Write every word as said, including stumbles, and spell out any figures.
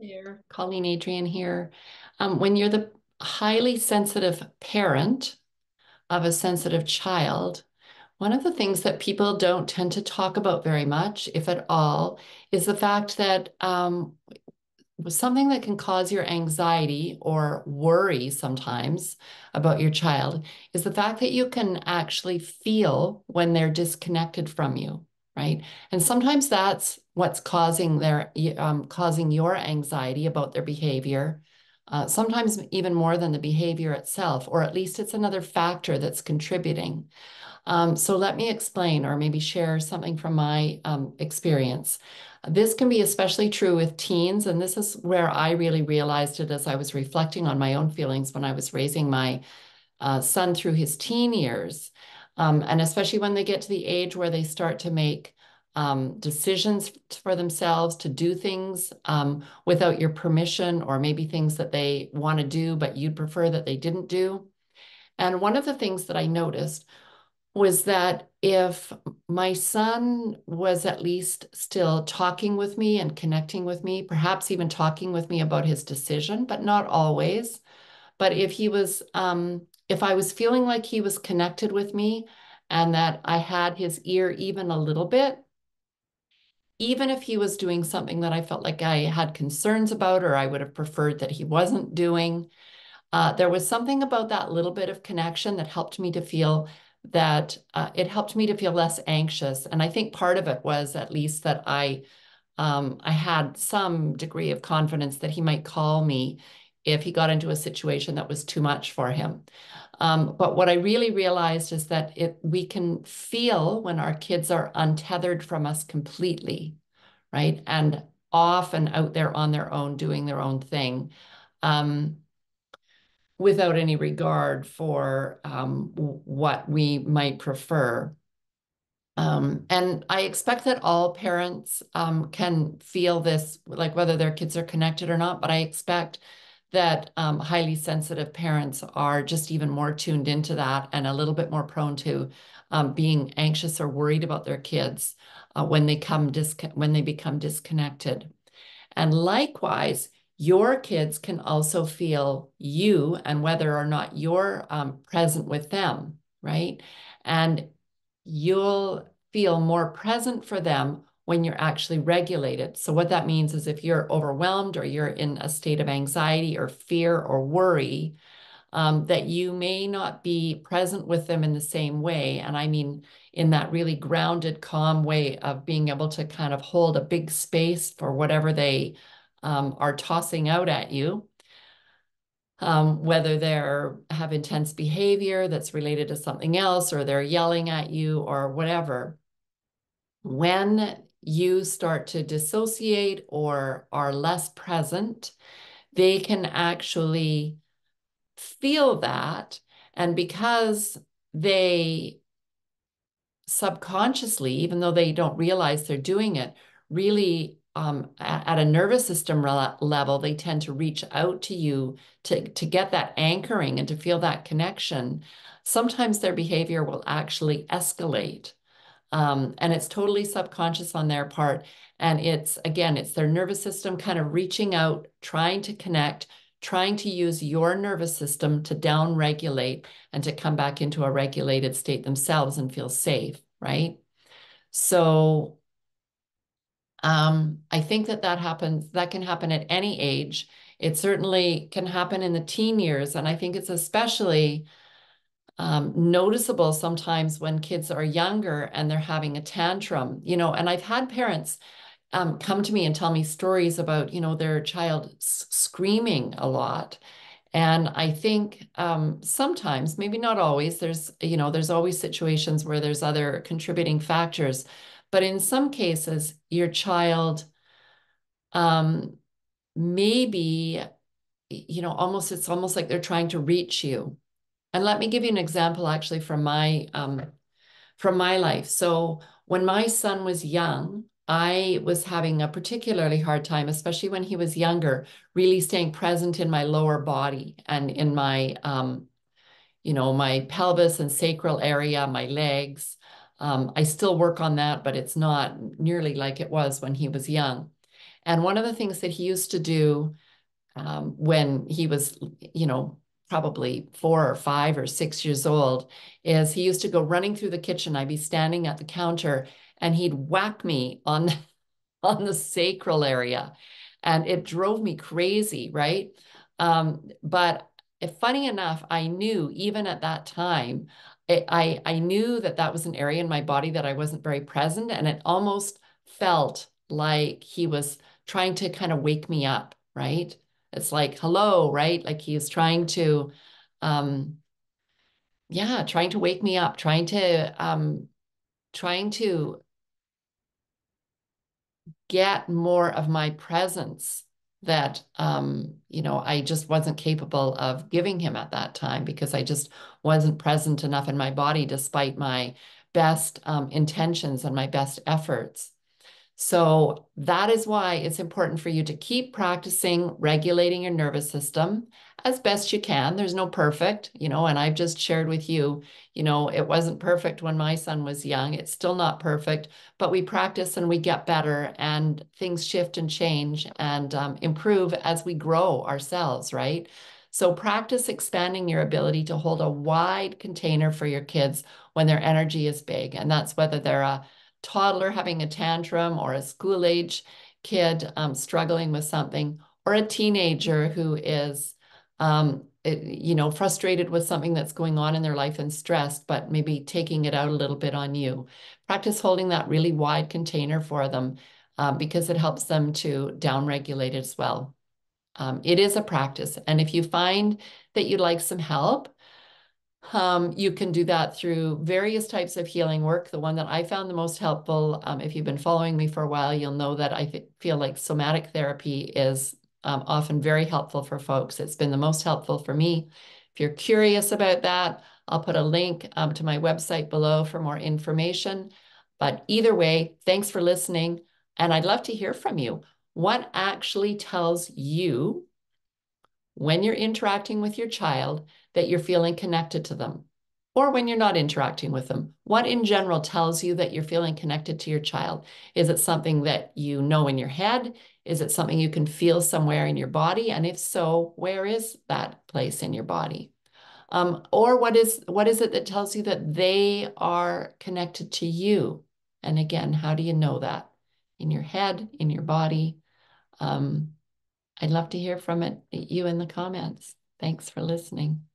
Here, Colleen Adrian here. Um, when you're the highly sensitive parent of a sensitive child, one of the things that people don't tend to talk about very much, if at all, is the fact that um, something that can cause your anxiety or worry sometimes about your child is the fact that you can actually feel when they're disconnected from you, right? And sometimes that's what's causing their um, causing your anxiety about their behavior, uh, sometimes even more than the behavior itself, or at least it's another factor that's contributing. Um, so let me explain, or maybe share something from my um, experience. This can be especially true with teens, and this is where I really realized it as I was reflecting on my own feelings when I was raising my uh, son through his teen years. Um, and especially when they get to the age where they start to make um, decisions for themselves, to do things um, without your permission, or maybe things that they want to do, but you'd prefer that they didn't do. And one of the things that I noticed was that if my son was at least still talking with me and connecting with me, perhaps even talking with me about his decision, but not always. But if he was, um, if I was feeling like he was connected with me and that I had his ear even a little bit, even if he was doing something that I felt like I had concerns about, or I would have preferred that he wasn't doing, uh, there was something about that little bit of connection that helped me to feel that uh, it helped me to feel less anxious. And I think part of it was at least that I, um, I had some degree of confidence that he might call me if he got into a situation that was too much for him. Um, but what I really realized is that it, we can feel when our kids are untethered from us completely, right? And off and out there on their own, doing their own thing. Um, without any regard for um, what we might prefer. Um, and I expect that all parents um, can feel this, like whether their kids are connected or not, but I expect that um, highly sensitive parents are just even more tuned into that and a little bit more prone to um, being anxious or worried about their kids uh, when they come disco- when they become disconnected. And likewise, your kids can also feel you and whether or not you're um, present with them, right? And you'll feel more present for them when you're actually regulated. So what that means is if you're overwhelmed or you're in a state of anxiety or fear or worry, um, that you may not be present with them in the same way. And I mean, in that really grounded, calm way of being able to kind of hold a big space for whatever they Um, are tossing out at you, um, whether they're have intense behavior that's related to something else, or they're yelling at you or whatever. When you start to dissociate or are less present, they can actually feel that. And because they subconsciously, even though they don't realize they're doing it, really Um, at a nervous system level, they tend to reach out to you to, to get that anchoring and to feel that connection. Sometimes their behavior will actually escalate. Um, and it's totally subconscious on their part. And it's, again, it's their nervous system kind of reaching out, trying to connect, trying to use your nervous system to downregulate and to come back into a regulated state themselves and feel safe, right? So Um, I think that that happens, that can happen at any age. It certainly can happen in the teen years. And I think it's especially um, noticeable sometimes when kids are younger and they're having a tantrum, you know, and I've had parents um, come to me and tell me stories about, you know, their child s- screaming a lot. And I think um, sometimes, maybe not always, there's, you know, there's always situations where there's other contributing factors. But in some cases, your child um, maybe, you know, almost, it's almost like they're trying to reach you. And let me give you an example actually from my, um, from my life. So when my son was young, I was having a particularly hard time, especially when he was younger, really staying present in my lower body and in my, um, you know, my pelvis and sacral area, my legs. Um, I still work on that, but it's not nearly like it was when he was young. And one of the things that he used to do um, when he was, you know, probably four or five or six years old, is he used to go running through the kitchen. I'd be standing at the counter and he'd whack me on, on the sacral area. And it drove me crazy, right? Um, but funny enough, I knew even at that time, it, I, I knew that that was an area in my body that I wasn't very present. And it almost felt like he was trying to kind of wake me up, right? It's like, hello, right? Like he was trying to, um, yeah, trying to wake me up, trying to, um, trying to get more of my presence that, um, you know, I just wasn't capable of giving him at that time because I just wasn't present enough in my body despite my best um, intentions and my best efforts. So that is why it's important for you to keep practicing regulating your nervous system as best you can. There's no perfect, you know, and I've just shared with you, you know, it wasn't perfect when my son was young. It's still not perfect, but we practice and we get better and things shift and change and um, improve as we grow ourselves, right? So practice expanding your ability to hold a wide container for your kids when their energy is big. And that's whether they're a toddler having a tantrum or a school age kid um, struggling with something, or a teenager who is, um, it, you know, frustrated with something that's going on in their life and stressed, but maybe taking it out a little bit on you. Practice holding that really wide container for them um, because it helps them to downregulate as well. Um, it is a practice. And if you find that you'd like some help, Um, you can do that through various types of healing work. The one that I found the most helpful, um, if you've been following me for a while, you'll know that I feel like somatic therapy is um, often very helpful for folks. It's been the most helpful for me. If you're curious about that, I'll put a link um, to my website below for more information. But either way, thanks for listening. And I'd love to hear from you. What actually tells you when you're interacting with your child that you're feeling connected to them, or when you're not interacting with them? What in general tells you that you're feeling connected to your child? Is it something that you know in your head? Is it something you can feel somewhere in your body? And if so, where is that place in your body? Um, or what is, what is it that tells you that they are connected to you? And again, how do you know that? In your head, in your body? Um, I'd love to hear from it, you in the comments. Thanks for listening.